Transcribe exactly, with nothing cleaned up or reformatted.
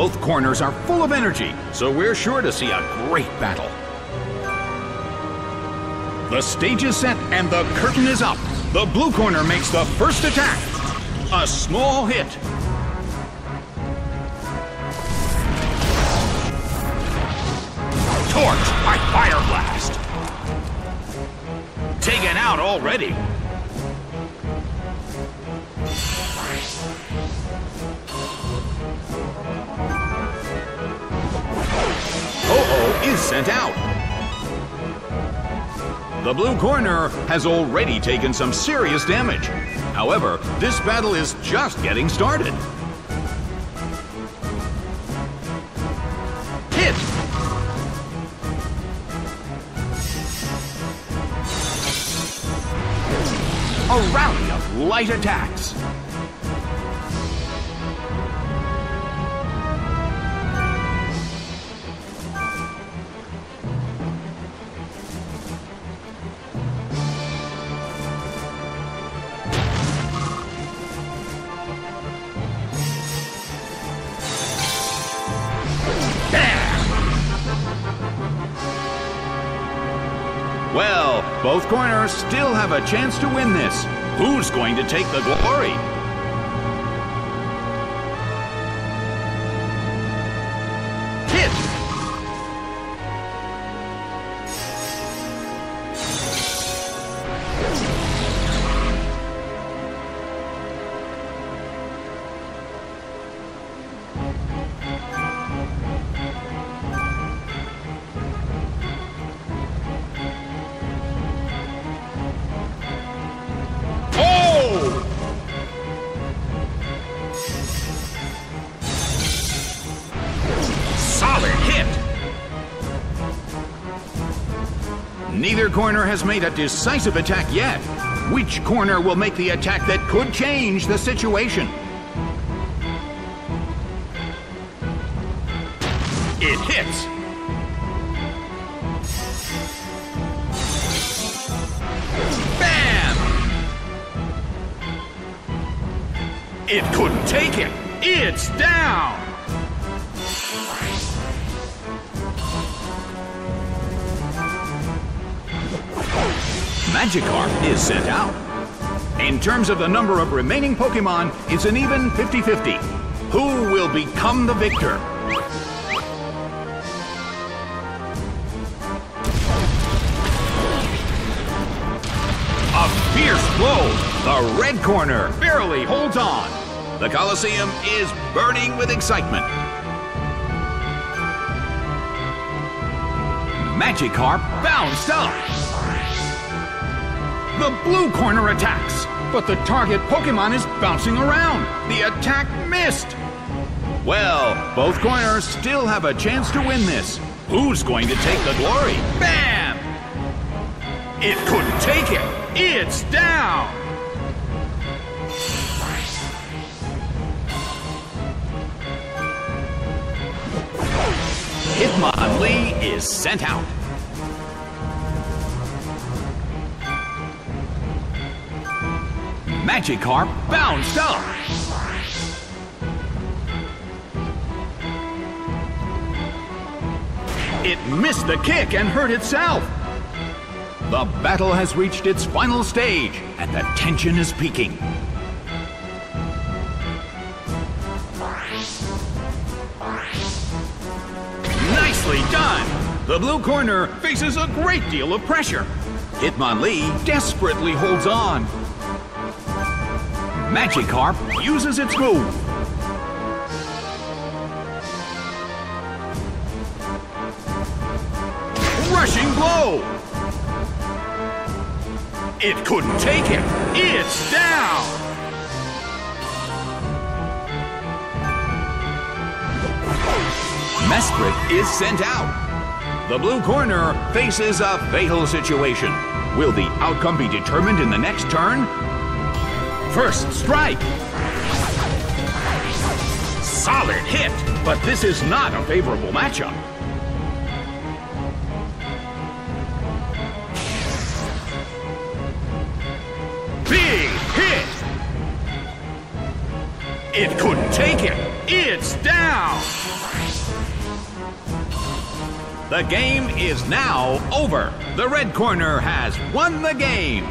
Both corners are full of energy, so we're sure to see a great battle. The stage is set and the curtain is up. The blue corner makes the first attack. A small hit. Torched by Fire Blast. Taken out already. Ho-Oh is sent out. The blue corner has already taken some serious damage. However, this battle is just getting started. Hit! A rally of light attacks. Well, both corners still have a chance to win this. Who's going to take the glory? Hit! Neither corner has made a decisive attack yet. Which corner will make the attack that could change the situation? It hits. Bam! It couldn't take it. It's down. Magikarp is sent out. In terms of the number of remaining Pokémon, it's an even fifty fifty. Who will become the victor? A fierce blow! The red corner barely holds on. The Colosseum is burning with excitement. Magikarp bounced up. The blue corner attacks, but the target Pokémon is bouncing around. The attack missed. Well, both corners still have a chance to win this. Who's going to take the glory? Bam! It couldn't take it. It's down. Hitmonlee is sent out. Magikarp bounced up. It missed the kick and hurt itself. The battle has reached its final stage, and the tension is peaking. Nicely done! The blue corner faces a great deal of pressure. Hitmonlee desperately holds on. Magikarp uses its move. Rushing blow! It couldn't take it. It's down! Mesprit is sent out. The blue corner faces a fatal situation. Will the outcome be determined in the next turn? First strike! Solid hit, but this is not a favorable matchup. Big hit! It couldn't take it. It's down! The game is now over. The red corner has won the game.